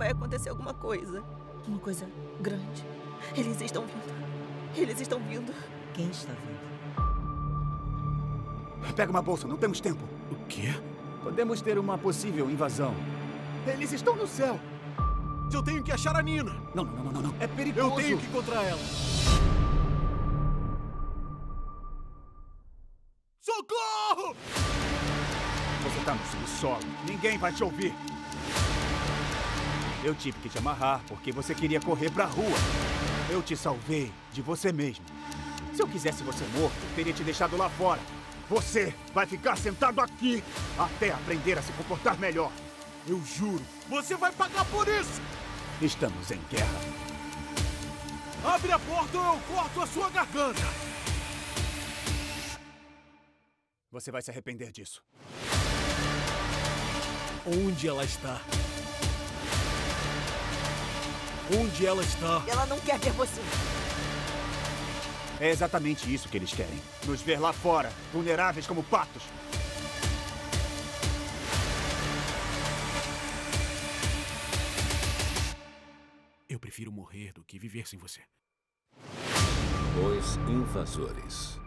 vai acontecer alguma coisa. Uma coisa grande. Eles estão vindo. Eles estão vindo. Quem está vindo? Pega uma bolsa, não temos tempo. O quê? Podemos ter uma possível invasão. Eles estão no céu. Eu tenho que achar a Nina. Não. É perigoso. Eu tenho que encontrar ela. Socorro! Você tá no subsolo. Ninguém vai te ouvir. Eu tive que te amarrar porque você queria correr pra rua. Eu te salvei de você mesmo. Se eu quisesse você morto, teria te deixado lá fora. Você vai ficar sentado aqui até aprender a se comportar melhor. Eu juro. Você vai pagar por isso! Estamos em guerra. Abre a porta ou eu corto a sua garganta! Você vai se arrepender disso. Onde ela está? Onde ela está? Ela não quer ver você. É exatamente isso que eles querem. Nos ver lá fora, vulneráveis como patos. Eu prefiro morrer do que viver sem você. Os Invasores.